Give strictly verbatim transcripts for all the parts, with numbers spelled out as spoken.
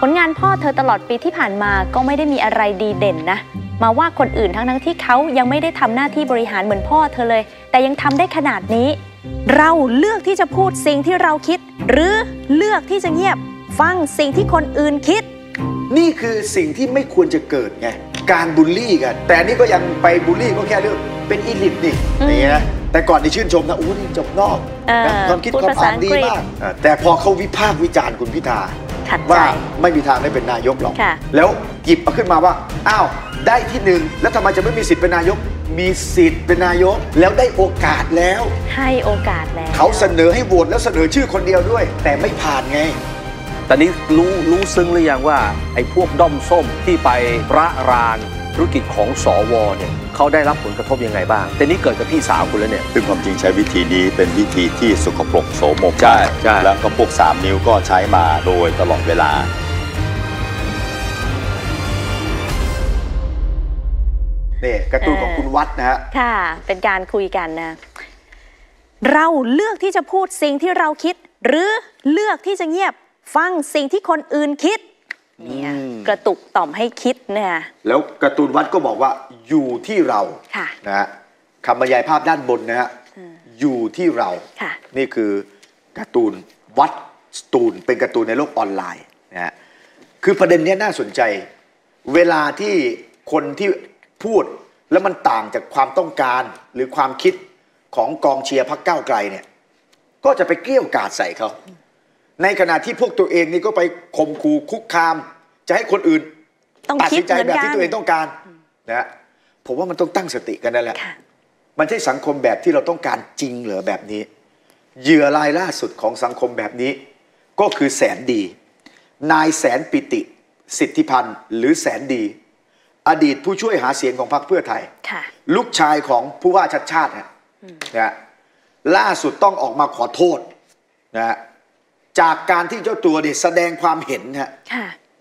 ผลงานพ่อเธอตลอดปีที่ผ่านมาก็ไม่ได้มีอะไรดีเด่นนะมาว่าคนอื่นทั้งทั้งที่เขายังไม่ได้ทำหน้าที่บริหารเหมือนพ่อเธอเลยแต่ยังทำได้ขนาดนี้เราเลือกที่จะพูดสิ่งที่เราคิดหรือเลือกที่จะเงียบฟังสิ่งที่คนอื่นคิดนี่คือสิ่งที่ไม่ควรจะเกิดไงการบูลลี่กันแต่นี่ก็ยังไปบูลลี่ก็แค่เรื่องเป็นอีลิทนี่เนี่ยแต่ก่อนที่ชื่นชมนะอู้นี่จบนอกความคิดความอ่านดีมากแต่พอเขาวิพากษ์วิจารณ์คุณพิธาว่าไม่มีทางได้เป็นนายกหรอกแล้วหยิบเอาขึ้นมาว่าอ้าวได้ที่หนึ่งแล้วทำไมจะไม่มีสิทธิ์เป็นนายกมีสิทธิ์เป็นนายกแล้วได้โอกาสแล้วให้โอกาสแล้วเขาเสนอให้โหวตแล้วเสนอชื่อคนเดียวด้วยแต่ไม่ผ่านไงตอนนี้รู้รู้ซึ้งหรือยังว่าไอ้พวกด้อมส้มที่ไประรานธุรกิจของสวเนี่ยเขาได้รับผลกระทบยังไงบ้างแต่นี้เกิดกับพี่สาวคุณแล้วเนี่ยซึ่งความจริงใช้วิธีนี้เป็นวิธีที่สกปรกโสมมใช่ใช่แล้วก็พวกสามนิ้วก็ใช้มาโดยตลอดเวลานี่การ์ตูนของคุณวัดนะฮะค่ะเป็นการคุยกันนะเราเลือกที่จะพูดสิ่งที่เราคิดหรือเลือกที่จะเงียบฟังสิ่งที่คนอื่นคิดเนี่ยกระตุกต่อมให้คิดเนี่ยแล้วการ์ตูนวัดก็บอกว่าอยู่ที่เราค่ะนะฮะคำบรรยายภาพด้านบนนะฮะอยู่ที่เราค่ะนี่คือการ์ตูนวัดสตูนเป็นการ์ตูนในโลกออนไลน์นะฮะคือประเด็นนี้น่าสนใจเวลาที่คนที่พูดแล้วมันต่างจากความต้องการหรือความคิดของกองเชียร์พรรคก้าวไกลเนี่ยก็จะไปเกลี้ยกล่อมใส่เขาในขณะที่พวกตัวเองนี่ก็ไปข่มขู่คุกคามจะให้คนอื่นตัดสินใจแบบที่ตัวเองต้องการนะผมว่ามันต้องตั้งสติกันนั่นแหละมันใช่สังคมแบบที่เราต้องการจริงเหรอแบบนี้เหยื่อรายล่าสุดของสังคมแบบนี้ก็คือแสนดีนายแสนปิติสิทธิพันธ์หรือแสนดีอดีตผู้ช่วยหาเสียงของพรรคเพื่อไทยลูกชายของผู้ว่าชัดชาตินะล่าสุดต้องออกมาขอโทษนะจากการที่เจ้าตัวเนี่ยแสดงความเห็นฮะ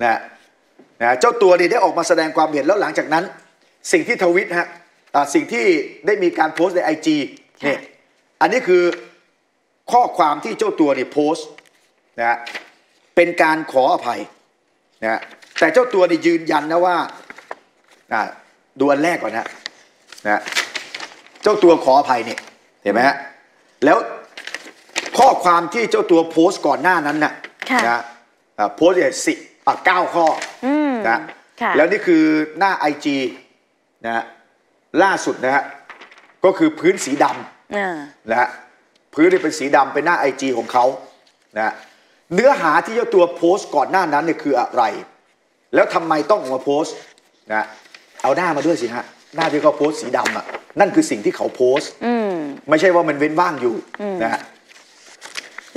นะนะเจ้าตัวเนี่ยได้ออกมาแสดงความเห็นแล้วหลังจากนั้นสิ่งที่ทวิตฮะสิ่งที่ได้มีการโพสต์ในไอจีเนี่ยอันนี้คือข้อความที่เจ้าตัวเนี่ยโพสต์นะเป็นการขออภัยนะแต่เจ้าตัวเนี่ยยืนยันนะว่านะดูอันแรกก่อนนะนะเจ้าตัวขออภัยเนี่ยเห็นไหมฮะแล้วข้อความที่เจ้าตัวโพสต์ก่อนหน้านั้นน่ะนะโพสต์เนี่ยสิบเก้าข้อนะแล้วนี่คือหน้า ไอ จี นะล่าสุดนะฮะก็คือพื้นสีดำนะพื้นนี่เป็นสีดำเป็นหน้า ไอ จี ของเขานะเนื้อหาที่เจ้าตัวโพสต์ก่อนหน้านั้นเนี่ยคืออะไรแล้วทำไมต้องออกมาโพสต์นะเอาหน้ามาด้วยสิฮะหน้าที่เขาโพสต์สีดำอ่ะนั่นคือสิ่งที่เขาโพสต์ไม่ใช่ว่ามันเว้นว่างอยู่นะฮะ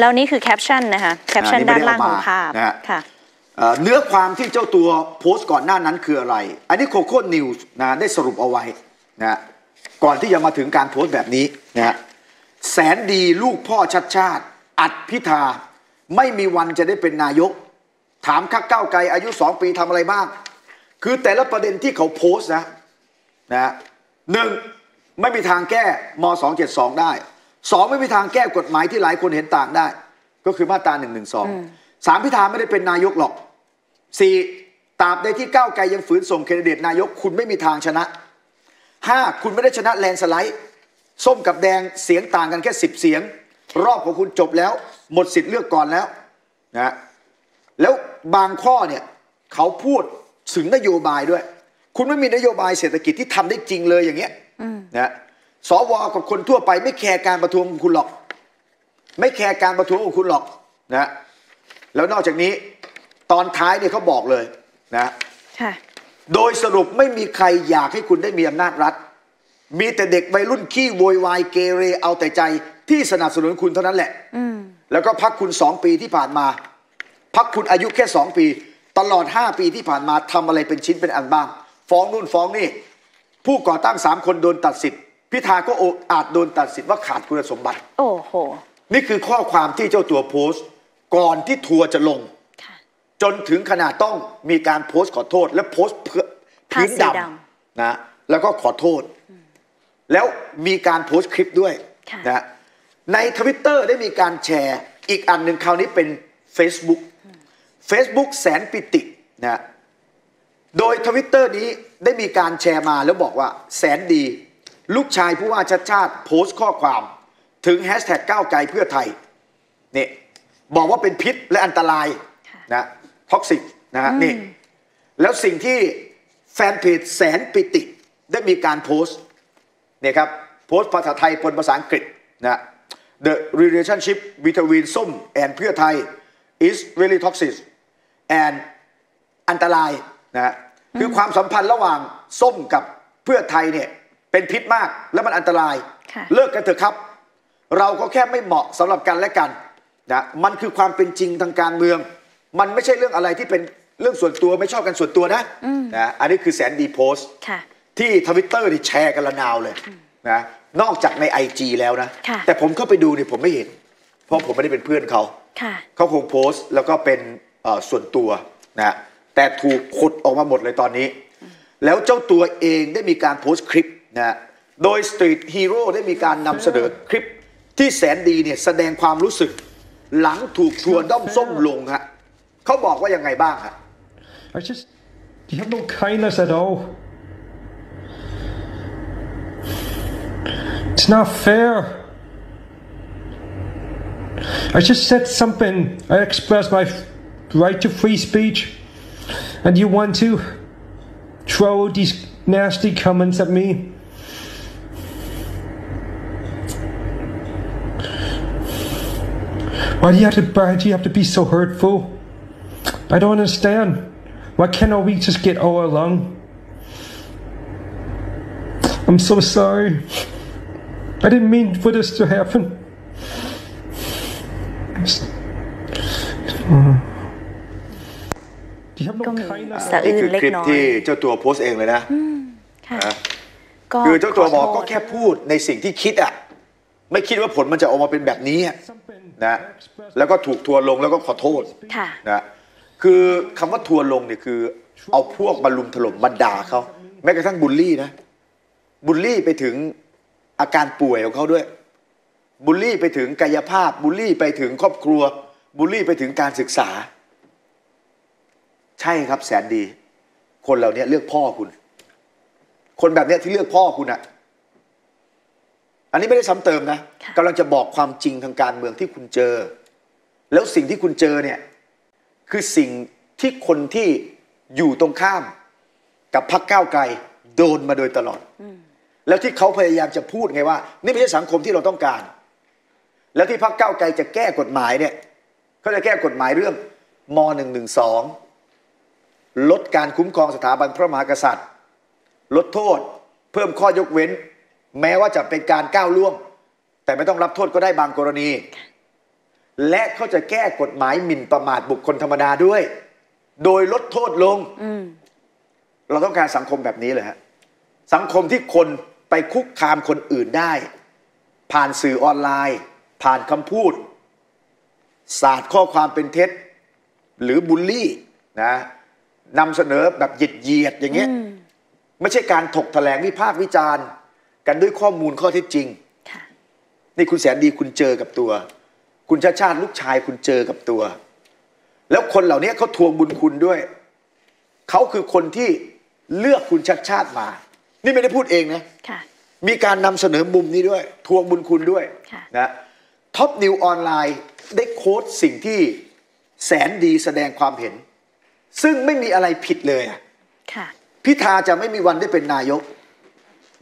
แล้วนี่คือแคปชั่นนะคะแคปชั่นด้านล่างของภาพค่ะเนื้อความที่เจ้าตัวโพสต์ก่อนหน้านั้นคืออะไรอันนี้โคโค่นิวส์นะได้สรุปเอาไว้นะก่อนที่จะมาถึงการโพสต์แบบนี้นะแสนดีลูกพ่อชัดชาติอัดพิธาไม่มีวันจะได้เป็นนายกถามข้าก้าวไกลอายุสองปีทำอะไรบ้างคือแต่ละประเด็นที่เขาโพสต์นะนะหนึ่งไม่มีทางแก้มสองเจ็ดสองได้สองไม่มีทางแก้กฎหมายที่หลายคนเห็นต่างได้ก็คือมาตราหนึ่งหนึ่งสอง สามพิธาไม่ได้เป็นนายกหรอกสี่ตราบใดที่ก้าวไกลยังฝืนส่งแคนดิเดตนายกคุณไม่มีทางชนะห้าคุณไม่ได้ชนะแลนสไลด์ส้มกับแดงเสียงต่างกันแค่สิบเสียงรอบของคุณจบแล้วหมดสิทธิ์เลือกก่อนแล้วนะแล้วบางข้อเนี่ยเขาพูดถึงนโยบายด้วยคุณไม่มีนโยบายเศรษฐกิจที่ทำได้จริงเลยอย่างเงี้ยนะสวกับคนทั่วไปไม่แคร์การประท้วงของคุณหรอกไม่แคร์การประท้วงของคุณหรอกนะแล้วนอกจากนี้ตอนท้ายเนี่ยเขาบอกเลยนะโดยสรุปไม่มีใครอยากให้คุณได้มีอำนาจรัฐมีแต่เด็กวัยรุ่นขี้โวยวายเกเรเอาแต่ใจที่สนับสนุนคุณเท่านั้นแหละแล้วก็พักคุณสองปีที่ผ่านมาพักคุณอายุแค่สองปีตลอดห้าปีที่ผ่านมาทำอะไรเป็นชิ้นเป็นอันบ้างฟ้องนู่นฟ้องนี่ผู้ก่อตั้งสามคนโดนตัดสิทธิ์พิธาก็อาจโดนตัดสินว่าขาดคุณสมบัติโอ้โหนี่คือข้อความที่เจ้าตัวโพสต์ก่อนที่ทัวร์จะลงจนถึงขนาดต้องมีการโพสต์ขอโทษและโพสต์พื้นดำนะแล้วก็ขอโทษแล้วมีการโพสต์คลิปด้วยนะ ใน ทวิตเตอร์ ได้มีการแชร์อีกอันหนึ่งคราวนี้เป็น Facebook Facebook แสนปิตินะโดย ทวิตเตอร์ นี้ได้มีการแชร์มาแล้วบอกว่าแสนดีลูกชายผู้ว่าชัชชาติโพสต์ข้อความถึงแฮชแท็กก้าวไกลเพื่อไทยนี่บอกว่าเป็นพิษและอันตรายนะท็อกซิกนะฮะนี่แล้วสิ่งที่แฟนเพจแสนปิติได้มีการโพสต์เนี่ยครับโพสต์ภาษาไทยปนภาษาอังกฤษนะ The relationship between ส้ม and เพื่อไทย is really toxic and อันตรายนะคือความสัมพันธ์ระหว่างส้มกับเพื่อไทยเนี่ยเป็นพิษมากและมันอันตรายเลิกกันเถอะครับเราก็แค่ไม่เหมาะสำหรับกันและกันนะมันคือความเป็นจริงทางการเมืองมันไม่ใช่เรื่องอะไรที่เป็นเรื่องส่วนตัวไม่ชอบกันส่วนตัวนะนะอันนี้คือแสนดีโพสต์ที่ ทวิตเตอร์ นี่แชร์กันระนาวเลยนะนอกจากใน ไอ จี แล้วนะแต่ผมเข้าไปดูเนี่ยผมไม่เห็นเพราะผมไม่ได้เป็นเพื่อนเขาเขาคงโพสต์แล้วก็เป็นส่วนตัวนะแต่ถูกขุดออกมาหมดเลยตอนนี้แล้วเจ้าตัวเองได้มีการโพสต์คลิปนะโดย Street Hero ได้มีการนำเสนอคลิปที่แสนดีเนี่ยแสดงความรู้สึกหลังถูกชวนด้อมส้มลงฮะเขาบอกว่ายังไงบ้างฮะ I just you have no kindness at all It's not fair I just said something I expressed my right to free speech and you want to throw these nasty comments at me Why do you have to, why do you have to be so hurtful? I don't understand. Why cannot we just get all along? I'm so sorry. I didn't mean for this to happen. Do you have no kindness? นี่คือคลิปที่เจ้าตัวโพสเองเลยนะคือเจ้าตัวบอกก็แค่พูดในสิ่งที่คิดอะไม่คิดว่าผลมันจะออกมาเป็นแบบนี้นะแล้วก็ถูกทัวลงแล้วก็ขอโทษนะคือคำว่าทัวลงเนี่ยคือเอาพวกมาลุมถล่มมาด่าเขาแม้กระทั่งบูลลี่นะบูลลี่ไปถึงอาการป่วยของเขาด้วยบูลลี่ไปถึงกายภาพบูลลี่ไปถึงครอบครัวบูลลี่ไปถึงการศึกษาใช่ครับแสนดีคนเหล่านี้เลือกพ่อคุณคนแบบนี้ที่เลือกพ่อคุณอะอันนี้ไม่ได้ซ้ำเติมนะกำลังจะบอกความจริงทางการเมืองที่คุณเจอแล้วสิ่งที่คุณเจอเนี่ยคือสิ่งที่คนที่อยู่ตรงข้ามกับพรรคก้าวไกลโดนมาโดยตลอดแล้วที่เขาพยายามจะพูดไงว่านี่ไม่ใช่สังคมที่เราต้องการแล้วที่พรรคก้าวไกลจะแก้กฎหมายเนี่ยเขาจะแก้กฎหมายเรื่องมอ หนึ่งหนึ่งสองลดการคุ้มครองสถาบันพระมหากษัตริย์ลดโทษเพิ่มข้อยกเว้นแม้ว่าจะเป็นการก้าวล่วงแต่ไม่ต้องรับโทษก็ได้บางกรณีและเขาจะแก้กฎหมายหมิ่นประมาทบุคคลธรรมดาด้วยโดยลดโทษลงเราต้องการสังคมแบบนี้เลยฮะสังคมที่คนไปคุกคามคนอื่นได้ผ่านสื่อออนไลน์ผ่านคำพูดศาสตร์ข้อความเป็นเท็จหรือบูลลี่นะนำเสนอแบบเหยียดเหยียดอย่างเงี้ยไม่ใช่การถกแถลงวิพากษ์วิจารณ์กันด้วยข้อมูลข้อเท็จจริงนี่คุณแสนดีคุณเจอกับตัวคุณชาติชาติลูกชายคุณเจอกับตัวแล้วคนเหล่านี้เขาทวงบุญคุณด้วยเขาคือคนที่เลือกคุณชาติชาติมานี่ไม่ได้พูดเองนะมีการนำเสนอมุมนี้ด้วยทวงบุญคุณด้วยนะท็อปนิวออนไลน์ได้โค้ดสิ่งที่แสนดีแสดงความเห็นซึ่งไม่มีอะไรผิดเลยพิธาจะไม่มีวันได้เป็นนายก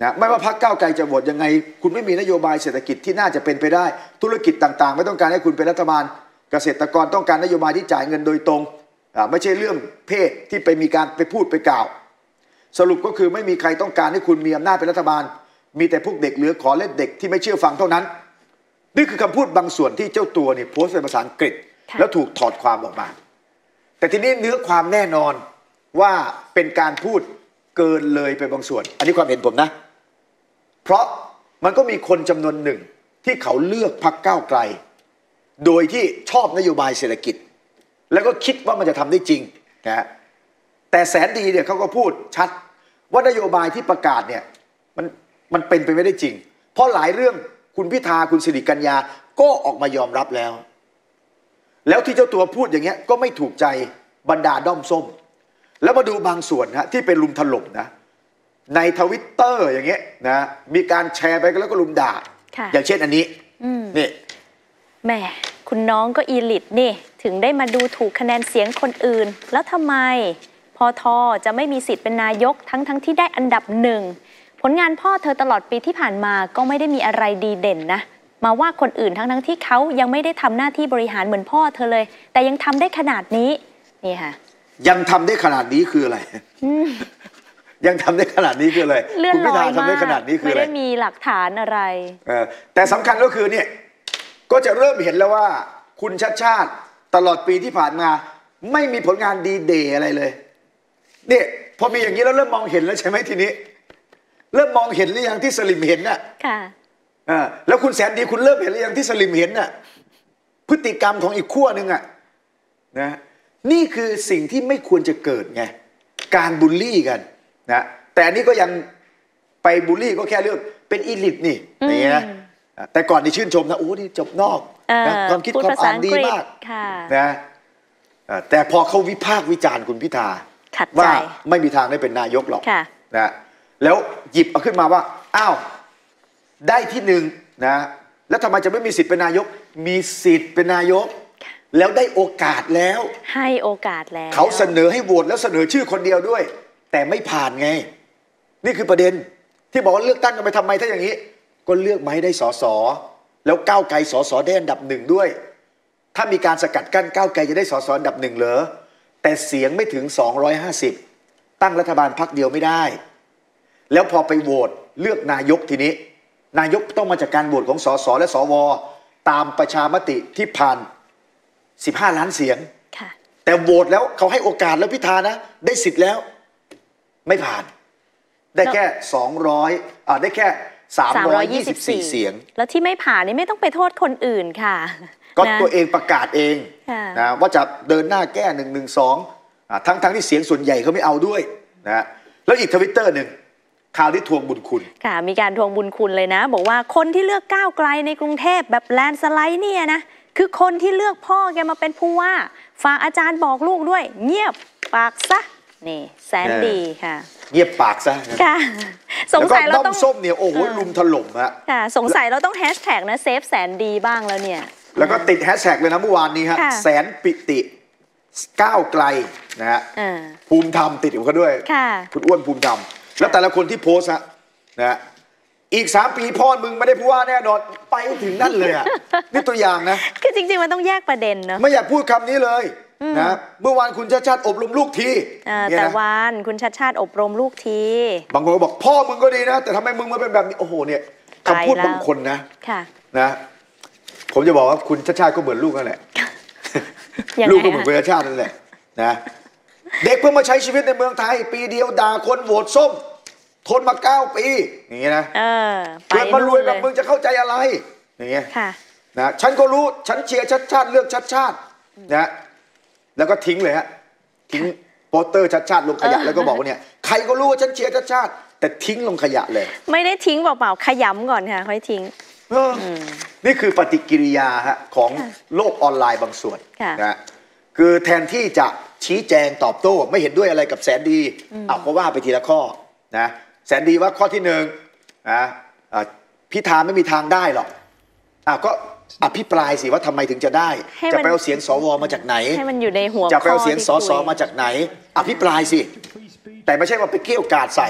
นะไม่ว่าพรรคก้าวไกลจะโหวตยังไงคุณไม่มีนโยบายเศรษฐกิจที่น่าจะเป็นไปได้ธุรกิจต่างๆไม่ต้องการให้คุณเป็นรัฐบาลเกษตรกรต้องการนโยบายที่จ่ายเงินโดยตรงไม่ใช่เรื่องเพศที่ไปมีการไปพูดไปกล่าวสรุปก็คือไม่มีใครต้องการให้คุณมีอำนาจเป็นรัฐบาลมีแต่พวกเด็กเหลือขอเล่นเด็กที่ไม่เชื่อฟังเท่านั้นนี่คือคำพูดบางส่วนที่เจ้าตัวเนี่ยโพสต์เป็นภาษาอังกฤษแล้วถูกถอดความออกมาแต่ทีนี้เนื้อความแน่นอนว่าเป็นการพูดเกินเลยไปบางส่วนอันนี้ความเห็นผมนะเพราะมันก็มีคนจำนวนหนึ่งที่เขาเลือกพรรคก้าวไกลโดยที่ชอบนโยบายเศรษฐกิจแล้วก็คิดว่ามันจะทำได้จริงนะแต่แสนดีเนี่ยเขาก็พูดชัดว่านโยบายที่ประกาศเนี่ยมันมันเป็นไปไม่ได้จริงเพราะหลายเรื่อง คุณพิธาคุณสิริกัญญาก็ออกมายอมรับแล้วแล้วที่เจ้าตัวพูดอย่างเงี้ยก็ไม่ถูกใจบรรดาด้อมส้มแล้วมาดูบางส่วนนะที่เป็นลุมถล่มนะในทวิตเตอร์อย่างเงี้ยนะมีการแชร์ไปแล้วก็ลุมด่าอย่างเช่นอันนี้นี่แหมคุณน้องก็อีลิตนี่ถึงได้มาดูถูกคะแนนเสียงคนอื่นแล้วทำไมพอทอจะไม่มีสิทธิ์เป็นนายกทั้งทั้งที่ได้อันดับหนึ่งผลงานพ่อเธอตลอดปีที่ผ่านมาก็ไม่ได้มีอะไรดีเด่นนะมาว่าคนอื่นทั้งทั้งที่เขายังไม่ได้ทำหน้าที่บริหารเหมือนพ่อเธอเลยแต่ยังทำได้ขนาดนี้นี่ค่ะยังทำได้ขนาดนี้คืออะไรยังทำได้ขนาดนี้คืออะไรคุณพิธาทำได้ขนาดนี้คืออะไรไม่ได้มีหลักฐานอะไรเออแต่สำคัญก็คือเนี่ยก็จะเริ่มเห็นแล้วว่าคุณชัชชาติตลอดปีที่ผ่านมาไม่มีผลงานดีเด่นอะไรเลยเนี่ยพอมีอย่างนี้แล้วเริ่มมองเห็นแล้วใช่ไหมทีนี้เริ่มมองเห็นหรือยังที่สลิมเห็นน่ะค่ะอ่าแล้วคุณแสนดีคุณเริ่มเห็นหรือยังที่สลิมเห็นน่ะพฤติกรรมของอีกขั้วหนึ่งอ่ะนะนี่คือสิ่งที่ไม่ควรจะเกิดไงการบูลลี่กันนะแต่อันนี้ก็ยังไปบูลลี่ก็แค่เรื่องเป็นอีลิตนี่อย่างเงี้ยแต่ก่อนที่ชื่นชมนะโอ้นี่จบนอกนะความคิดความอ่านดีมากนะแต่พอเขาวิพากษ์วิจารณ์คุณพิธาว่าไม่มีทางได้เป็นนายกหรอกนะแล้วหยิบเอาขึ้นมาว่าอ้าวได้ที่หนึ่งนะแล้วทำไมจะไม่มีสิทธิ์เป็นนายกมีสิทธิ์เป็นนายกแล้วได้โอกาสแล้วให้โอกาสแล้วเขาเสนอให้โหวตแล้วเสนอชื่อคนเดียวด้วยแต่ไม่ผ่านไงนี่คือประเด็นที่บอกว่าเลือกตั้งกันไปทำไมถ้าอย่างนี้ก็เลือกมาให้ได้สสแล้วก้าวไกลสสได้อันดับหนึ่งด้วยถ้ามีการสกัดกั้นก้าวไกลจะได้สสอันดับหนึ่งเหรอแต่เสียงไม่ถึงสองร้อยห้าสิบตั้งรัฐบาลพรรคเดียวไม่ได้แล้วพอไปโหวตเลือกนายกทีนี้นายกต้องมาจากการโหวตของสสและสวตามประชามติที่ผ่านสิบห้าล้านเสียงแต่โหวตแล้วเขาให้โอกาสแล้วพิธานะได้สิทธิ์แล้วไม่ผ่านได้แค่สองร้อยอ่าได้แค่สามร้อยยี่สิบสี่เสียงแล้วที่ไม่ผ่านนี่ไม่ต้องไปโทษคนอื่นค่ะก็ตัวเองประกาศเองนะว่าจะเดินหน้าแก้หนึ่งหนึ่งสองทั้งทั้งที่เสียงส่วนใหญ่เขาไม่เอาด้วยนะแล้วอีกทวิตเตอร์หนึ่งข่าวที่ทวงบุญคุณค่ะมีการทวงบุญคุณเลยนะบอกว่าคนที่เลือกก้าวไกลในกรุงเทพแบบแลนสไลด์เนี่ยนะคือคนที่เลือกพ่อแกมาเป็นผู้ว่าฝากอาจารย์บอกลูกด้วยเงียบปากซะนี่แสนดีค่ะเงียบปากซะค่ะสงสัยเราต้องส้มเนี่ยโอ้โหลุมถล่มฮะค่ะสงสัยเราต้องแฮชแท็กนะเซฟแสนดีบ้างแล้วเนี่ยแล้วก็ติดแฮชแท็กเลยนะเมื่อวานนี้ฮะแสนปิติก้าวไกลนะฮะภูมิธรรมติดอยู่เขาด้วยค่ะคุณอ้วนภูมิธรรมแล้วแต่ละคนที่โพสอะนะอีกสามปีพ่อมึงไม่ได้พูดว่าแน่นอนไปถึงนั่นเลยอะนี่ตัวอย่างนะคือจริงๆมันต้องแยกประเด็นเนาะไม่อยากพูดคำนี้เลยนะเมื่อวานคุณชัชชาติอบรมลูกทีแต่วานคุณชัชชาติอบรมลูกทีบางคนก็บอกพ่อมึงก็ดีนะแต่ทำไมมึงมาเป็นแบบนี้โอ้โหเนี่ยคำพูดบางคนนะนะผมจะบอกว่าคุณชัชชาติก็เหมือนลูกนั่นแหละลูกก็เหมือนคุณชัชชาตินั่นแหละนะเด็กเพิ่งมาใช้ชีวิตในเมืองไทยปีเดียวด่าคนโหวตส้มทนมาเก้าปีอย่างเงี้ยนะเกิดมารวยแบบมึงจะเข้าใจอะไรอย่างเงี้ยนะฉันก็รู้ฉันเชียร์ชัชชาติเลือกชัชชาตินะแล้วก็ทิ้งเลยฮะทิ้งโปสเตอร์ชัชชาติลงขยะแล้วก็บอกว่าเนี่ยใครก็รู้ว่าฉันเชียร์ชัชชาติแต่ทิ้งลงขยะเลยไม่ได้ทิ้งเปล่าๆขยำก่อนค่ะค่อยทิ้งนี่คือปฏิกิริยาฮะของโลกออนไลน์บางส่วนนะคือแทนที่จะชี้แจงตอบโต้ไม่เห็นด้วยอะไรกับแสนดีเอาก็ว่าไปทีละข้อนะแสนดีว่าข้อที่หนึ่งนะพิธาไม่มีทางได้หรอกอ่ะก็อภิปรายสิว่าทำไมถึงจะได้จะไปเอาเสียงสวมาจากไหนให้มันอยู่ในหัวจะไปเอาเสียงสสมาจากไหนอภิปรายสิแต่ไม่ใช่ว่าไปเกี่ยวกาดใส่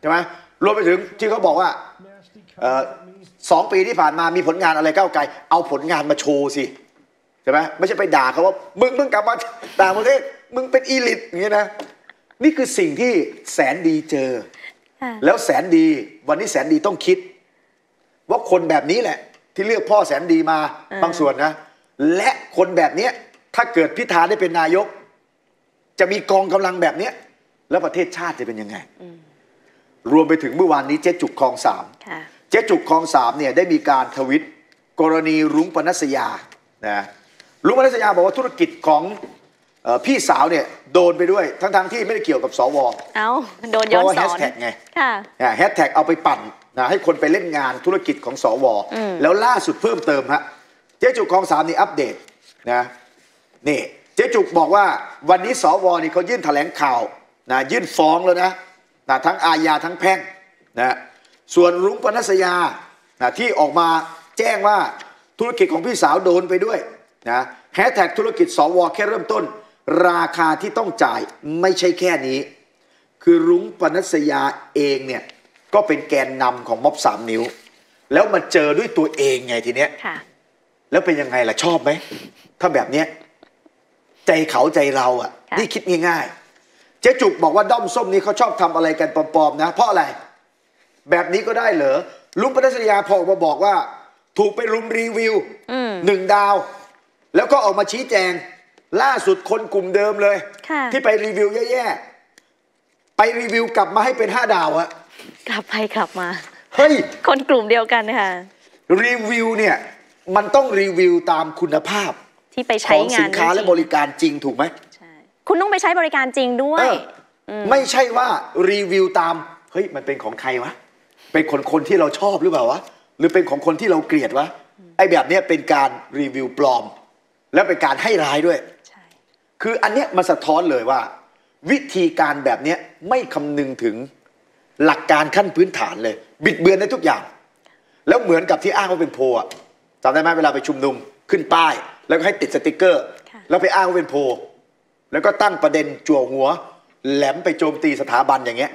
ใช่ไหมรวมไปถึงที่เขาบอกว่าสองปีที่ผ่านมามีผลงานอะไรก้าวไกลเอาผลงานมาโชว์สิใช่ไหมไม่ใช่ไปด่าเขาว่ามึงมึงกลับมาด่าประเทศมึงเป็นอีลิตอย่างเงี้ยนะนี่คือสิ่งที่แสนดีเจอแล้วแสนดีวันนี้แสนดีต้องคิดว่าคนแบบนี้แหละที่เลือกพ่อแสนดีมาบางส่วนนะและคนแบบนี้ถ้าเกิดพิธาได้เป็นนายกจะมีกองกำลังแบบนี้แล้วประเทศชาติจะเป็นยังไงรวมไปถึงเมื่อวานนี้เจ๊จุกคลองสามเจ๊จุกคลองสามเนี่ยได้มีการทวิตกรณีรุ้งปนัสยานะรุ้งปนัสยาบอกว่าธุรกิจของพี่สาวเนี่ยโดนไปด้วยทั้งๆ ที่ไม่ได้เกี่ยวกับสวเอาโดนย้อนสอนแฮชแท็กไงแฮชแท็กเอาไปปั่น นะให้คนไปเล่นงานธุรกิจของสว.แล้วล่าสุดเพิ่มเติมฮะเจ๊จุกคลองสามนี่อัปเดตนะนี่เจ๊จุกบอกว่าวันนี้สว.นี่เขายื่นแถลงข่าวนะยื่นฟ้องแล้วนะนะทั้งอาญาทั้งแพ่งนะส่วนรุ้งปนัสยานะที่ออกมาแจ้งว่าธุรกิจของพี่สาวโดนไปด้วยนะแฮชแท็กธุรกิจสว.แค่เริ่มต้นราคาที่ต้องจ่ายไม่ใช่แค่นี้คือรุ้งปนัสยาเองเนี่ยก็เป็นแกนนำของม็อบสามนิ้วแล้วมาเจอด้วยตัวเองไงทีเนี้ยแล้วเป็นยังไงล่ะชอบไหมถ้าแบบเนี้ยใจเขาใจเราอ่ะนี่คิดง่ายๆเจ๊จุกบอกว่าด้อมส้มนี้เขาชอบทำอะไรกันปลอมๆนะเพราะอะไรแบบนี้ก็ได้เหรอรุ้งปนัสยาพอมาบอกว่าถูกไปรุมรีวิวหนึ่งดาวแล้วก็ออกมาชี้แจงล่าสุดคนกลุ่มเดิมเลยที่ไปรีวิวแย่ๆไปรีวิวกลับมาให้เป็นห้าดาวอะกลับไปกลับมาเฮ้ยคนกลุ่มเดียวกันค่ะรีวิวเนี่ยมันต้องรีวิวตามคุณภาพที่ไปใช้งานของสินค้าและบริการจริงถูกไหมใช่คุณต้องไปใช้บริการจริงด้วยไม่ใช่ว่ารีวิวตามเฮ้ยมันเป็นของใครวะเป็นคนคนที่เราชอบหรือเปล่าวะหรือเป็นของคนที่เราเกลียดวะไอ้แบบนี้เป็นการรีวิวปลอมและเป็นการให้ร้ายด้วยคืออันเนี้ยมันสะท้อนเลยว่าวิธีการแบบเนี้ยไม่คำนึงถึงหลักการขั้นพื้นฐานเลยบิดเบือนได้ทุกอย่างแล้วเหมือนกับที่อ้างว่าเป็นโพอ่ะจำได้ไหมเวลาไปชุมนุมขึ้นป้ายแล้วก็ให้ติดสติกเกอร์แล้วไปอ้างว่าเป็นโพแล้วก็ตั้งประเด็นจั่วหัวแหลมไปโจมตีสถาบันอย่างเงี้ย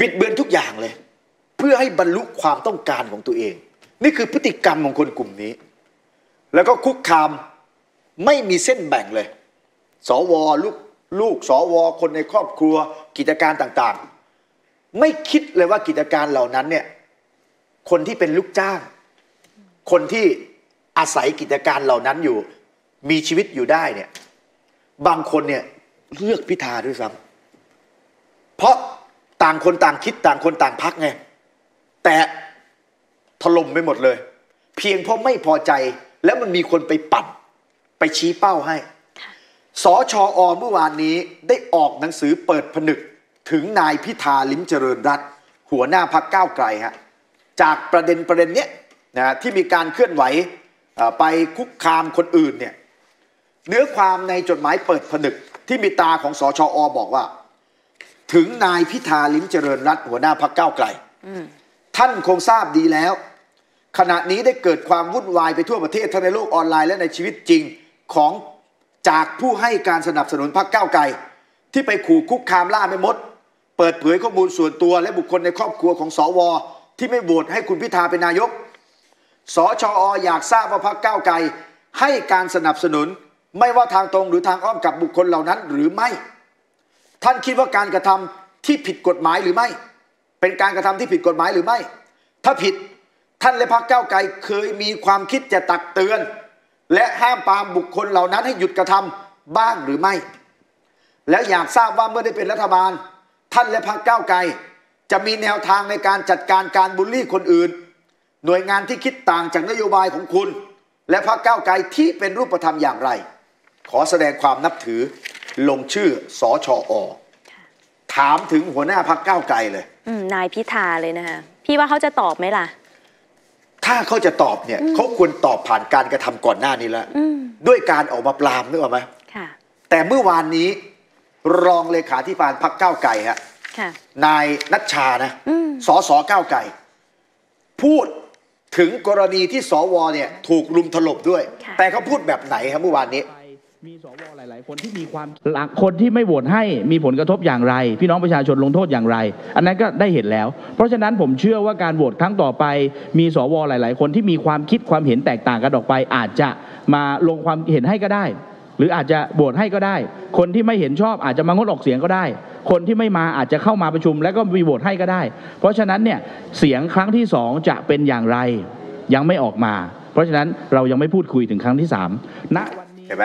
บิดเบือนทุกอย่างเลยเพื่อให้บรรลุความต้องการของตัวเองนี่คือพฤติกรรมของคนกลุ่มนี้แล้วก็คุกคามไม่มีเส้นแบ่งเลยสวลูกลูกสวคนในครอบครัวกิจการต่างๆไม่คิดเลยว่ากิจการเหล่านั้นเนี่ยคนที่เป็นลูกจ้างคนที่อาศัยกิจการเหล่านั้นอยู่มีชีวิตอยู่ได้เนี่ยบางคนเนี่ยเลือกพิธาด้วยซ้ำเพราะต่างคนต่างคิดต่างคนต่างพักไงแต่ถล่มไปหมดเลยเพียงเพราะไม่พอใจแล้วมันมีคนไปปั่นไปชี้เป้าให้สชอ.เมื่อวานนี้ได้ออกหนังสือเปิดผนึกถึงนายพิธาลิ้มเจริญรัตน์หัวหน้าพรรคก้าวไกลฮะจากประเด็นประเด็นเนี้ยนะที่มีการเคลื่อนไหวไปคุกคามคนอื่นเนี่ยเนื้อความในจดหมายเปิดผนึกที่มีตาของสชอ.บอกว่าถึงนายพิธาลิ้มเจริญรัตน์หัวหน้าพรรคก้าวไกลท่านคงทราบดีแล้วขณะนี้ได้เกิดความวุ่นวายไปทั่วประเทศทั้งในโลกออนไลน์และในชีวิตจริงของจากผู้ให้การสนับสนุนพรรคก้าวไกลที่ไปขู่คุกคามล่าแม่มดเปิดเผยข้อมูลส่วนตัวและบุคคลในครอบครัวของสวที่ไม่โหวตให้คุณพิธาเป็นนายกสชอ.อยากทราบว่าพรรคก้าวไกลให้การสนับสนุนไม่ว่าทางตรงหรือทางอ้อมกับบุคคลเหล่านั้นหรือไม่ท่านคิดว่าการกระทำที่ผิดกฎหมายหรือไม่เป็นการกระทำที่ผิดกฎหมายหรือไม่ถ้าผิดท่านและพรรคก้าวไกลเคยมีความคิดจะตักเตือนและห้ามปรามบุคคลเหล่านั้นให้หยุดกระทำบ้างหรือไม่แล้วอยากทราบว่าเมื่อได้เป็นรัฐบาลท่านและพรรคก้าวไกลจะมีแนวทางในการจัดการการบูลลี่คนอื่นหน่วยงานที่คิดต่างจากนโยบายของคุณและพรรคก้าวไกลที่เป็นรูปธรรมอย่างไรขอแสดงความนับถือลงชื่อสชอ.ถามถึงหัวหน้าพรรคก้าวไกลเลยนายพิธาเลยนะคะพี่ว่าเขาจะตอบไหมล่ะถ้าเขาจะตอบเนี่ยเขาควรตอบผ่านการกระทำก่อนหน้านี้แล้วด้วยการออกมาปรามนึกออกไหมแต่เมื่อวานนี้รองเลขาธิการพรรคก้าวไกลฮะนายนัชชานะสสก้าวไกลพูดถึงกรณีที่สวเนี่ยถูกรุมถล่มด้วยแต่เขาพูดแบบไหนครับเมื่อวานนี้มีสวหลายๆคนที่มีความหลักคนที่ไม่โหวตให้มีผลกระทบอย่างไรพี่น้องประชาชนลงโทษอย่างไรอันนั้นก็ได้เห็นแล้วเพราะฉะนั้นผมเชื่อว่าการโหวตครั้งต่อไปมีสวหลายๆคนที่มีความคิดความเห็นแตกต่างกันออกไปอาจจะมาลงความเห็นให้ก็ได้หรืออาจจะโหวตให้ก็ได้คนที่ไม่เห็นชอบอาจจะมางดออกเสียงก็ได้คนที่ไม่มาอาจจะเข้ามาประชุมแล้วก็มีโหวตให้ก็ได้เพราะฉะนั้นเนี่ยเสียงครั้งที่สองจะเป็นอย่างไรยังไม่ออกมาเพราะฉะนั้นเรายังไม่พูดคุยถึงครั้งที่สามนะเห็นไหม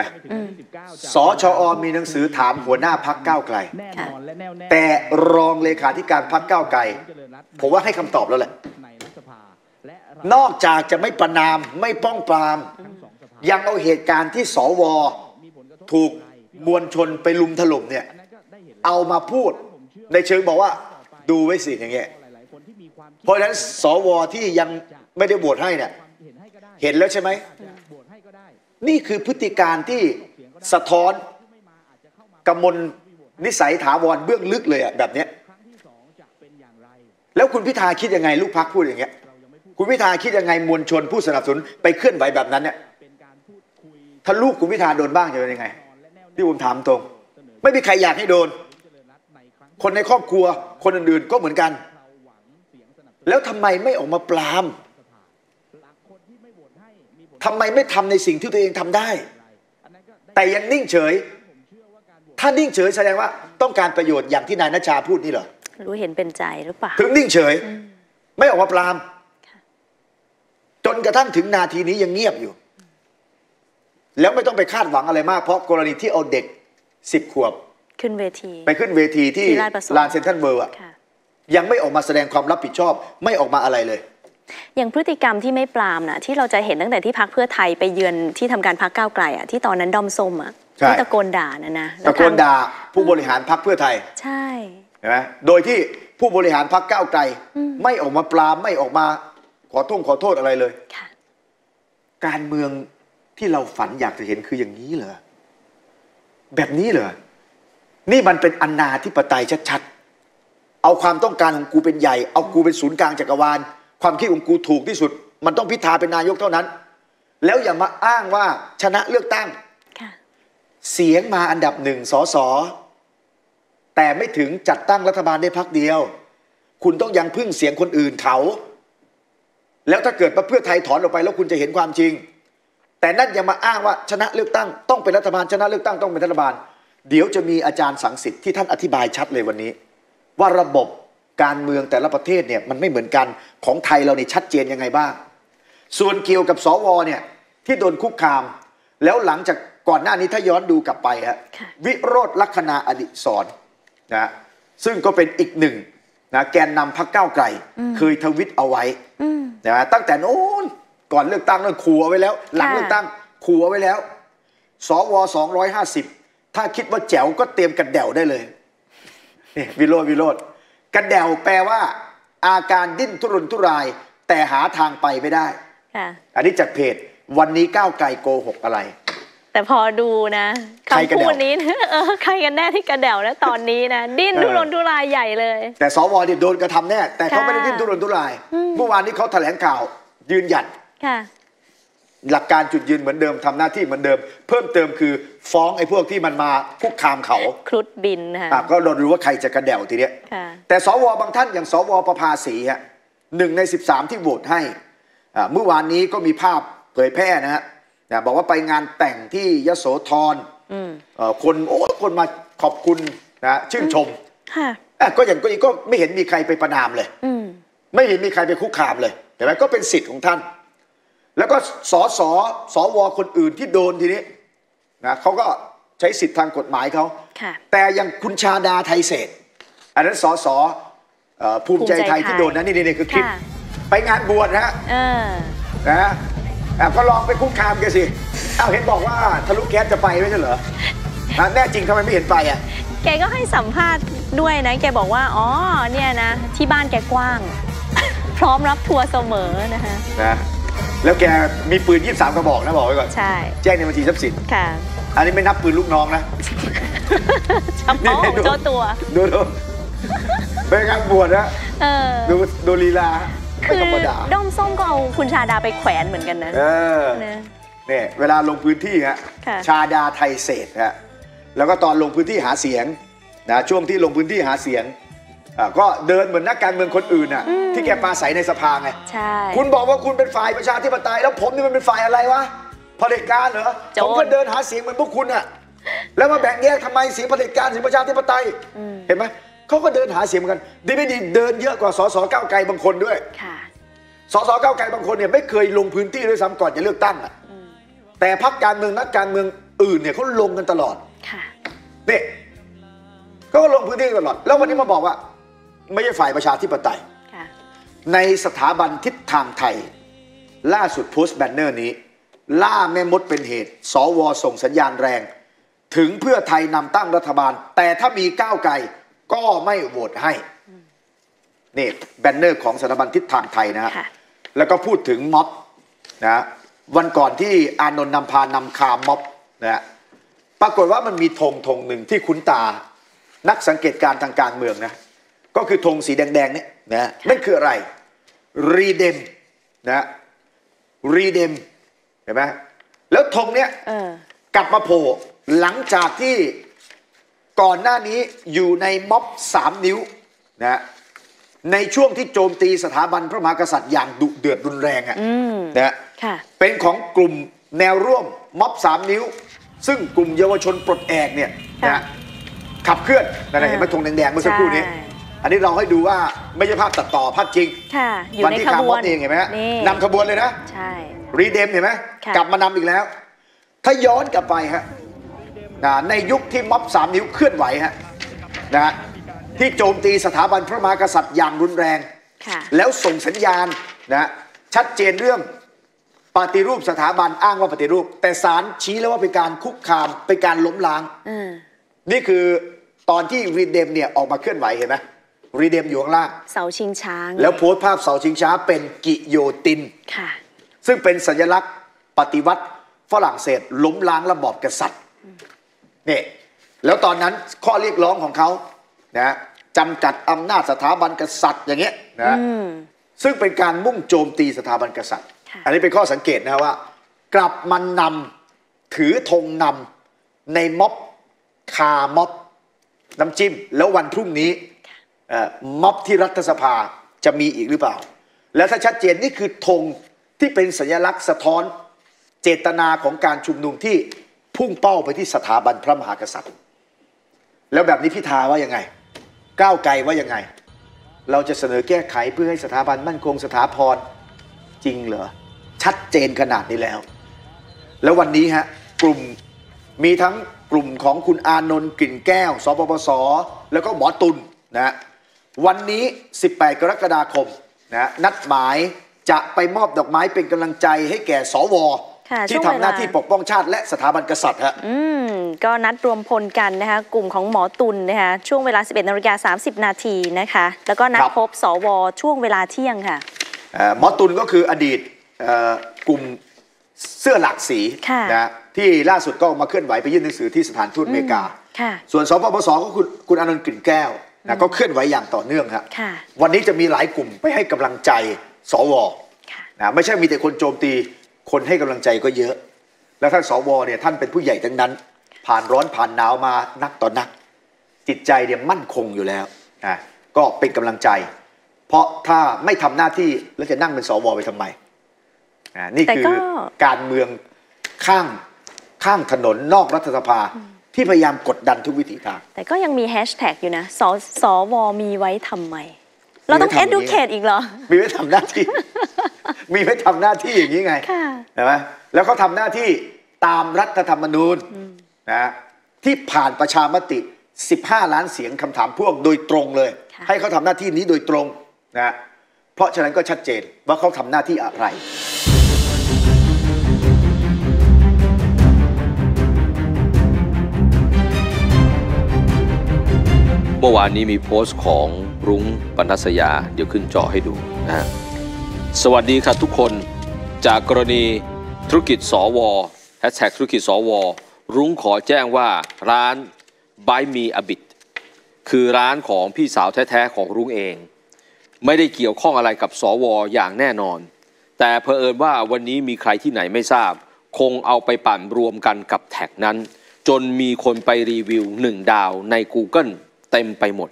สชอ.มีหนังสือถามหัวหน้าพรรคก้าวไกลแต่รองเลขาธิการพรรคก้าวไกลผมว่าให้คำตอบแล้วแหละนอกจากจะไม่ประนามไม่ป้องปรามยังเอาเหตุการณ์ที่สวถูกมวลชนไปลุมถล่มเนี่ยเอามาพูดในเชิงบอกว่าดูไว้สิอย่างเงี้ย เพราะฉะนั้นสวที่ยังไม่ได้โหวตให้เนี่ยเห็นแล้วใช่ไหมนี่คือพฤติการที่สะท้อนกมลนิสัยถาวรเบื้องลึกเลยอ่ะแบบเนี้ยแล้วคุณพิธาคิดยังไงลูกพรรคพูดอย่างเงี้ยคุณพิธาคิดยังไงมวลชนผู้สนับสนุนไปเคลื่อนไหวแบบนั้นเนี่ยถ้าลูกคุณพิธาโดนบ้างจะเป็นยังไงที่ผมถามตรงไม่มีใครอยากให้โดนคนในครอบครัวคนอื่นๆก็เหมือนกันแล้วทำไมไม่ออกมาปรามทำไมไม่ทำในสิ่งที่ตัวเองทำได้แต่ยังนิ่งเฉยถ้านิ่งเฉยแสดงว่าต้องการประโยชน์อย่างที่นายณชาพูดนี่เหรอรู้เห็นเป็นใจหรือเปล่าถึงนิ่งเฉยไม่ออกมาปรามจนกระทั่งถึงนาทีนี้ยังเงียบอยู่แล้วไม่ต้องไปคาดหวังอะไรมากเพราะกรณีที่เอาเด็กสิบขวบขึ้นเวทีไปขึ้นเวทีที่ลานเซ็นทรัลเวิลด์อ่ะยังไม่ออกมาแสดงความรับผิดชอบไม่ออกมาอะไรเลยอย่างพฤติกรรมที่ไม่ปรามนะที่เราจะเห็นตั้งแต่ที่พรรคเพื่อไทยไปเยือนที่ทำการพรรคก้าวไกลอ่ะที่ตอนนั้นด้อมส้มอ่ะที่ตะโกนด่านะนะตะโกนด่าผู้บริหารพรรคเพื่อไทยใช่เห็นไหมโดยที่ผู้บริหารพรรคก้าวไกลไม่ออกมาปรามไม่ออกมาขอท่งขอโทษอะไรเลยการเมืองที่เราฝันอยากจะเห็นคืออย่างนี้เหรอแบบนี้เหรอนี่มันเป็นอนาธิปไตยชัดๆเอาความต้องการของกูเป็นใหญ่เอากูเป็นศูนย์กลางจักรวาลความคิดของกูถูกที่สุดมันต้องพิธาเป็นนายกเท่านั้นแล้วอย่ามาอ้างว่าชนะเลือกตั้งเสียงมาอันดับหนึ่งสสแต่ไม่ถึงจัดตั้งรัฐบาลได้พรรคเดียวคุณต้องยังพึ่งเสียงคนอื่นเขาแล้วถ้าเกิดเพื่อไทยถอนออกไปแล้วคุณจะเห็นความจริงแต่นั่นยังมาอ้างว่าชนะเลือกตั้งต้องเป็นรัฐบาลชนะเลือกตั้งต้องเป็นรัฐบาลเดี๋ยวจะมีอาจารย์สังสิทธิ์ที่ท่านอธิบายชัดเลยวันนี้ว่าระบบการเมืองแต่ละประเทศเนี่ยมันไม่เหมือนกันของไทยเราเนี่ยชัดเจนยังไงบ้างส่วนเกี่ยวกับสวเนี่ยที่โดนคุกคามแล้วหลังจากก่อนหน้านี้ถ้าย้อนดูกลับไปฮะวิโรจน์ลักขณาอดิศรนะซึ่งก็เป็นอีกหนึ่งนะแกนนำพรรคก้าวไกลเคยทวิตเอาไว้นะตั้งแต่นู้นก่อนเลือกตั้งเรื่องขู่เอาไว้แล้วหลังเลือกตั้งขู่เอาไว้แล้วสวสองร้อยห้าสิบถ้าคิดว่าแจ๋วก็เตรียมกระเดวได้เลยนี่วิโรจน์วิโรจน์กระเดวแปลว่าอาการดิ้นทุรนทุรายแต่หาทางไปไม่ได้อันนี้จากเพจวันนี้ก้าวไกลโกหกอะไรแต่พอดูนะคำพูดนี้นะเออใครกันแน่ที่กระเดวนะตอนนี้นะดิ้นทุรนทุรายใหญ่เลยแต่สวเนี่ยโดนกระทำแน่แต่เขาไม่ได้ดิ้นทุรนทุรายเมื่อวานนี้เขาแถลงข่าวยืนหยัดหลักการจุดยืนเหมือนเดิมทำหน้าที่เหมือนเดิมเพิ่มเติมคือฟ้องไอ้พวกที่มันมาคุกคามเขาครุฑบินค่ะก็เรารู้ว่าใครจะกระเดวทีเนี้ยแต่สวบางท่านอย่างสวประภาสีฮะหนึ่งในสิบสามที่โหวตให้เมื่อวานนี้ก็มีภาพเผยแพร่นะฮะบอกว่าไปงานแต่งที่ยโสธรคนโอ้คนมาขอบคุณนะชื่นชมก็อย่างก็อีกก็ไม่เห็นมีใครไปประนามเลยไม่เห็นมีใครไปคุกคามเลยแต่ว่าก็เป็นสิทธิ์ของท่านแล้วก็สสสวคนอื่นที่โดนทีนี้นะเขาก็ใช้สิทธิ์ทางกฎหมายเขาแต่อย่างคุณชาดาไทเศษอันนั้นสสภูมิใจไทยที่โดนนะนี่นี่คือคลิปไปงานบวชนะนะก็ลองไปคุกคามกันสิเอาเห็นบอกว่าทะลุแก๊สจะไปไม่ใช่เหรอแน่จริงทำไมไม่เห็นไปอ่ะแกก็ให้สัมภาษณ์ด้วยนะแกบอกว่าอ๋อเนี่ยนะที่บ้านแกกว้างพร้อมรับทัวร์เสมอนะคะนะแล้วแกมีปืนยี่สิบสามกระบอกนะบอกไว้ก่อนใช่แจ้งในบัญชีทรัพย์สินค่ะอันนี้ไม่นับปืนลูกน้องนะเฉพาะของเจ้าตัวดูดูไปงานบวชนะดูดูลีลาคือด้อมส้มก็เอาคุณชาดาไปแขวนเหมือนกันนะเนี่ยเวลาลงพื้นที่ฮะชาดาไทยเศษฮะแล้วก็ตอนลงพื้นที่หาเสียงนะช่วงที่ลงพื้นที่หาเสียงก็เดินเหมือนนักการเมืองคนอื่นน่ะที่แกปราศัยในสภาไงใช่คุณบอกว่าคุณเป็นฝ่ายประชาธิปไตยแล้วผมนี่มันเป็นฝ่ายอะไรวะเผด็จการเหรอผมก็เดินหาเสียงเหมือนพวกคุณน่ะแล้วมาแบ่งแยกทำไมเสียงเผด็จการเสียงประชาธิปไตยเห็นไหมเขาก็เดินหาเสียงกันดีไม่ดีเดินเยอะกว่าสสก้าวไกลบางคนด้วยค่ะสสก้าวไกลบางคนเนี่ยไม่เคยลงพื้นที่ด้วยซ้ำก่อนจะเลือกตั้งอ่ะแต่พรรคการเมืองนักการเมืองอื่นเนี่ยเขาลงกันตลอดค่ะเนี่ยก็ลงพื้นที่ตลอดแล้ววันนี้มาบอกว่าไม่ใช่ฝ่ายประชาธิปไตยในสถาบันทิศทางไทยล่าสุดโพสต์แบนเนอร์นี้ล่าแม่มดเป็นเหตุสวส่งสัญญาณแรงถึงเพื่อไทยนำตั้งรัฐบาลแต่ถ้ามีก้าวไกลก็ไม่โหวตให้ นี่แบนเนอร์ของสถาบันทิศทางไทยนะฮะแล้วก็พูดถึงม็อบนะวันก่อนที่อานนท์นำพานำคาม็อบนะปรากฏว่ามันมีธงธงหนึ่งที่คุ้นตานักสังเกตการทางการเมืองนะก็คือธงสีแดงๆเนี่ยนะนั่นคืออะไรรีเดมนะรีเดมเห็นไหมแล้วธงเนี้ยกลับมาโผล่หลังจากที่ก่อนหน้านี้อยู่ในม็อบสามนิ้วนะในช่วงที่โจมตีสถาบันพระมหากษัตริย์อย่างดุเดือดรุนแรงอ่ะนะเป็นของกลุ่มแนวร่วมม็อบสามนิ้วซึ่งกลุ่มเยาวชนปลดแอกเนี่ยนะขับเคลื่อนนะเห็นไหมธงแดงๆเมื่อสักครู่นี้อันนี้เราให้ดูว่าไม่ใช่ภาพตัดต่อภาพจริงวันที่คาร์มอนเองเห็นไหมนำขบวนเลยนะรีเดมเห็นไหมกลับมานำอีกแล้วถ้าย้อนกลับไปฮะในยุคที่ม็อบสามนิ้วเคลื่อนไหวฮะนะที่โจมตีสถาบันพระมหากษัตริย์อย่างรุนแรงแล้วส่งสัญญาณนะชัดเจนเรื่องปฏิรูปสถาบันอ้างว่าปฏิรูปแต่ศาลชี้แล้วว่าเป็นการคุกคามเป็นการล้มล้างนี่คือตอนที่รีเดมเนี่ยออกมาเคลื่อนไหวเห็นไหมรีเดมอยู่ข้างล่างเสาชิงช้าแล้วโพสต์ภาพเสาชิงช้าเป็นกิโยตินซึ่งเป็นสัญลักษณ์ปฏิวัติฝรั่งเศสล้มล้างระบอบกษัตริย์นี่แล้วตอนนั้นข้อเรียกร้องของเขานะจำกัดอำนาจสถาบันกษัตริย์อย่างเงี้ยนะซึ่งเป็นการมุ่งโจมตีสถาบันกษัตริย์อันนี้เป็นข้อสังเกตนะว่ากลับมันนำถือธงนำในม็อบคาม็อบน้ำจิ้มแล้ววันพรุ่งนี้ม็อบที่รัฐสภาจะมีอีกหรือเปล่าแล้วถ้าชัดเจนนี่คือธงที่เป็นสัญลักษณ์สะท้อนเจตนาของการชุมนุมที่พุ่งเป้าไปที่สถาบันพระมหากษัตริย์แล้วแบบนี้พิธาว่ายังไงก้าวไกลว่ายังไงเราจะเสนอแก้ไขเพื่อให้สถาบันมั่นคงสถาพรจริงเหรอชัดเจนขนาดนี้แล้วแล้ววันนี้ฮะกลุ่มมีทั้งกลุ่มของคุณอานนท์กลิ่นแก้วสปปสแล้วก็หมอตุลนะวันนี้สิบแปดกรกฎาคมนะนัดหมายจะไปมอบดอกไม้เป็นกำลังใจให้แก่สวที่ทำหน้าที่ปกป้องชาติและสถาบันกษัตริย์ฮะอืมก็นัดรวมพลกันนะคะกลุ่มของหมอตุลนะคะช่วงเวลา สิบเอ็ดนาฬิกาสามสิบนาทีนะคะแล้วก็นัดพบสวช่วงเวลาเที่ยงค่ะหมอตุลก็คืออดีตกลุ่มเสื้อหลากสีนะที่ล่าสุดก็มาเคลื่อนไหวไปยื่นหนังสือที่สถานทูตอเมริกาส่วนสปปสก็คือคุณอานนท์กลิ่นแก้วนะก็เคลื่อนไหวอย่างต่อเนื่องครับวันนี้จะมีหลายกลุ่มไปให้กำลังใจสวนะไม่ใช่มีแต่คนโจมตีคนให้กำลังใจก็เยอะแล้วท่านสวเนี่ยท่านเป็นผู้ใหญ่ทั้งนั้นผ่านร้อนผ่านหนาวมานักต่อนักจิตใจเนี่ยมั่นคงอยู่แล้วนะก็เป็นกำลังใจเพราะถ้าไม่ทำหน้าที่แล้วจะนั่งเป็นสวไปทำไมนะนี่คือการเมืองข้างข้างถนนนอกรัฐสภาที่พยายามกดดันทุกวิถีทางแต่ก็ยังมีแฮชแท็กอยู่นะสสวมีไว้ทำไมเราต้อง educate อีกเหรอมีไว้ทำหน้าที่มีไว้ทำหน้าที่อย่างนี้ไงใช่ไหมแล้วเขาทำหน้าที่ตามรัฐธรรมนูญนะที่ผ่านประชามติสิบห้าล้านเสียงคำถามพ่วงโดยตรงเลยให้เขาทำหน้าที่นี้โดยตรงนะเพราะฉะนั้นก็ชัดเจนว่าเขาทำหน้าที่อะไรเมื่อวานนี้มีโพสต์ของรุ้งปนัสยาเดี๋ยวขึ้นจอให้ดูนะฮะสวัสดีค่ะทุกคนจากกรณีธุรกิจสวแฮชแท็กธุรกิจสวรุ้งขอแจ้งว่าร้าน Buy Me a Bit คือร้านของพี่สาวแท้ๆของรุ้งเองไม่ได้เกี่ยวข้องอะไรกับสวอย่างแน่นอนแต่เผอิญว่าวันนี้มีใครที่ไหนไม่ทราบคงเอาไปปั่นรวมกันกับแท็กนั้นจนมีคนไปรีวิวหนึ่งดาวใน Google เต็มไปหมด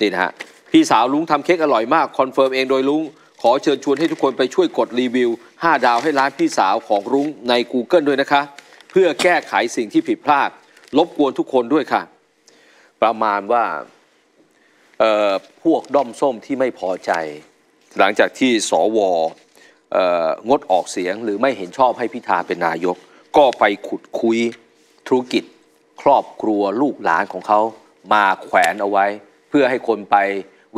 นี่นะฮะพี่สาวลุงทำเค้กอร่อยมากคอนเฟิร์มเองโดยลุงขอเชิญชวนให้ทุกคนไปช่วยกดรีวิวห้าดาวให้ร้านพี่สาวของรุ้งใน Google ด้วยนะคะเพื่อแก้ไขสิ่งที่ผิดพลาดรบกวนทุกคนด้วยค่ะประมาณว่าเอ่อพวกด้อมส้มที่ไม่พอใจหลังจากที่สวเอ่องดออกเสียงหรือไม่เห็นชอบให้พิธาเป็นนายกก็ไปขุดคุยธุรกิจครอบครัวลูกหลานของเขามาแขวนเอาไว้เพื่อให้คนไป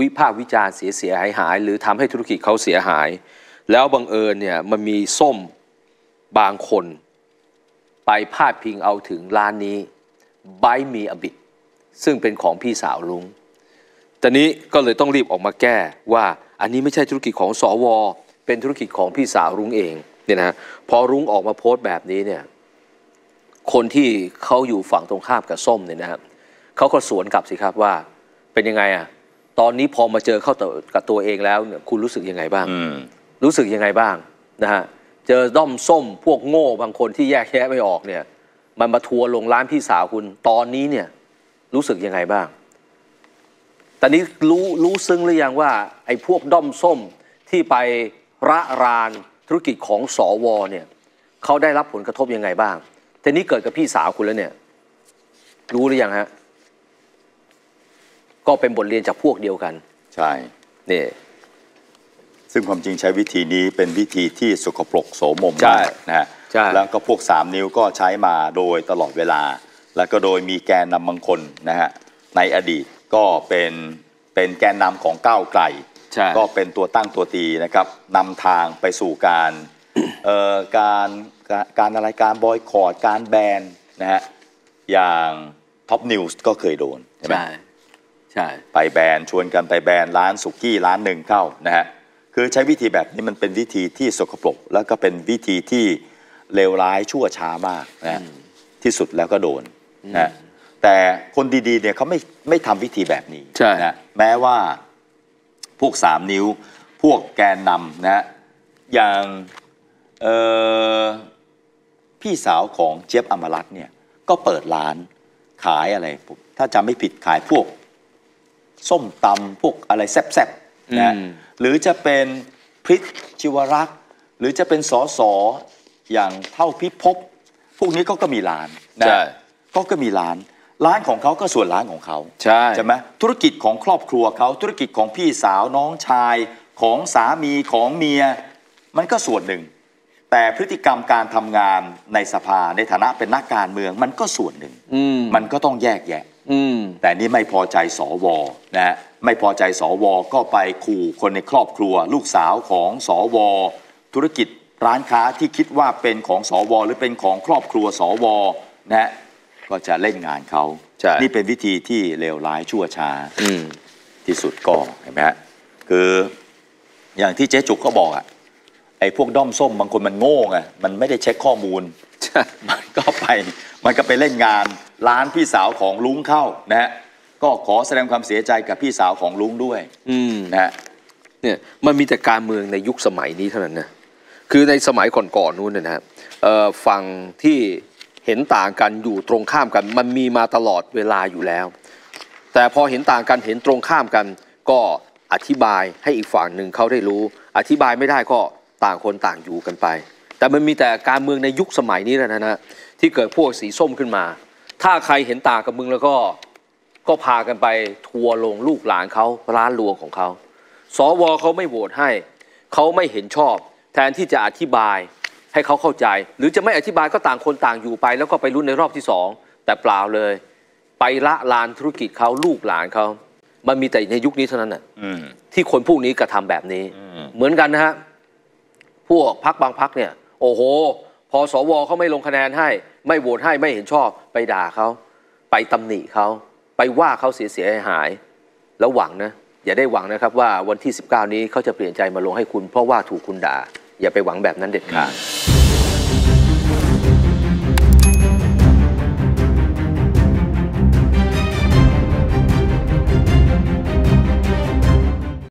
วิพากษ์วิจารณ์เสียเสียหายหายหรือทำให้ธุรกิจเขาเสียหายแล้วบังเอิญเนี่ยมันมีส้มบางคนไปพาดพิงเอาถึงร้านนี้ Buy Me a Bit ซึ่งเป็นของพี่สาวลุง ตอนนี้ก็เลยต้องรีบออกมาแก้ว่าอันนี้ไม่ใช่ธุรกิจของสว.เป็นธุรกิจของพี่สาวรุ้งเองเนี่ยนะพอรุ้งออกมาโพสต์แบบนี้เนี่ยคนที่เขาอยู่ฝั่งตรงข้ามกับส้มเนี่ยนะครับเขาก็สวนกลับสิครับว่าเป็นยังไงอ่ะตอนนี้พอมาเจอเข้ากับตัวเองแล้วเนี่ยคุณรู้สึกยังไงบ้างรู้สึกยังไงบ้างนะฮะเจอด้อมส้มพวกโง่บางคนที่แยกแยะไม่ออกเนี่ยมันมาทัวร์ลงร้านพี่สาวคุณตอนนี้เนี่ยรู้สึกยังไงบ้างตอนนี้รู้รู้ซึ้งหรือยังว่าไอ้พวกด้อมส้มที่ไประรานธุรกิจของสว.เนี่ยเขาได้รับผลกระทบยังไงบ้างแต่นี้เกิดกับพี่สาวคุณแล้วเนี่ยรู้หรือยังฮะก็เป็นบทเรียนจากพวกเดียวกันใช่นี่ซึ่งความจริงใช้วิธีนี้เป็นวิธีที่สกปรกโสมมมากนะฮะแล้วก็พวกสามนิ้วก็ใช้มาโดยตลอดเวลาแล้วก็โดยมีแกนนำบางคนนะฮะในอดีตก็เป็นเป็นแกนนำของก้าวไกลก็เป็นตัวตั้งตัวตีนะครับนำทางไปสู่การ การการอะไรการบอยคอตการแบนนะฮะอย่างท็อปนิวส์ก็เคยโดนใช่ไหมใช่ไปแบนชวนกันไปแบนร้านสุกี้ร้านหนึ่งเข้านะฮะคือใช้วิธีแบบนี้มันเป็นวิธีที่สกปรกแล้วก็เป็นวิธีที่เลวร้ายชั่วช้ามากนะที่สุดแล้วก็โดนนะแต่คนดีๆเนี่ยเขาไม่ไม่ทำวิธีแบบนี้นะแม้ว่าพวกสามนิ้วพวกแกนนำนะอย่างพี่สาวของเจี๊ยบอมรัตน์เนี่ยก็เปิดร้านขายอะไรถ้าจำไม่ผิดขายพวกส้มตำพวกอะไรแซ่บๆนะหรือจะเป็นพริชชิวรักษ์หรือจะเป็นสอสออย่างเท่าพิภพพวกนี้เขาก็มีร้านนะเขาก็มีร้านร้านของเขาก็ส่วนร้านของเขาใช่ใช่ไหมธุรกิจของครอบครัวเขาธุรกิจของพี่สาวน้องชายของสามีของเมียมันก็ส่วนหนึ่งแต่พฤติกรรมการทำงานในสภาในฐานะเป็นนักการเมืองมันก็ส่วนหนึ่ง ม, มันก็ต้องแยกแยะแต่นี่ไม่พอใจสว.นะฮะไม่พอใจสว.ก็ไปขู่คนในครอบครัวลูกสาวของสว.ธุรกิจร้านค้าที่คิดว่าเป็นของสว.หรือเป็นของครอบครัวสว.นะฮะก็จะเล่นงานเขานี่เป็นวิธีที่เลวร้ายชั่วช้าที่สุดก็เห็นไหมฮะคืออย่างที่เจ๊จุกก็บอกอะไอ้พวกด้อมส้มบางคนมันโง่ไงมันไม่ได้เช็คข้อมูลมันก็ไปมันก็ไปเล่นงานร้านพี่สาวของลุงเข้านะฮะก็ขอแสดงความเสียใจกับพี่สาวของลุงด้วยนะฮะเนี่ยมันมีแต่การเมืองในยุคสมัยนี้เท่านั้นนะคือในสมัยก่อนๆนู้นนะฮะฝั่งที่เห็นต่างกันอยู่ตรงข้ามกันมันมีมาตลอดเวลาอยู่แล้วแต่พอเห็นต่างกันเห็นตรงข้ามกันก็อธิบายให้อีกฝั่งหนึ่งเขาได้รู้อธิบายไม่ได้ก็ต่างคนต่างอยู่กันไปแต่มันมีแต่การเมืองในยุคสมัยนี้แล้วนะฮะที่เกิดพวกสีส้มขึ้นมาถ้าใครเห็นต่างกับมึงแล้วก็ก็พากันไปทัวลงลูกหลานเขาร้านรวงของเขาสว.เขาไม่โหวตให้เขาไม่เห็นชอบแทนที่จะอธิบายให้เขาเข้าใจหรือจะไม่อธิบายก็ต่างคนต่างอยู่ไปแล้วก็ไปลุ้นในรอบที่สองแต่เปล่าเลยไปละลานธุรกิจเขาลูกหลานเขามันมีแต่ในยุคนี้เท่านั้นน่ะที่คนพวกนี้กระทำแบบนี้เหมือนกันนะฮะพวกพรรคบางพรรคเนี่ยโอ้โหพอสว.เขาไม่ลงคะแนนให้ไม่โหวตให้ไม่เห็นชอบไปด่าเขาไปตำหนิเขาไปว่าเขาเสียเสียหายแล้วหวังนะอย่าได้หวังนะครับว่าวันที่สิบเก้านี้เขาจะเปลี่ยนใจมาลงให้คุณเพราะว่าถูกคุณด่าอย่าไปหวังแบบนั้นเด็ดขาด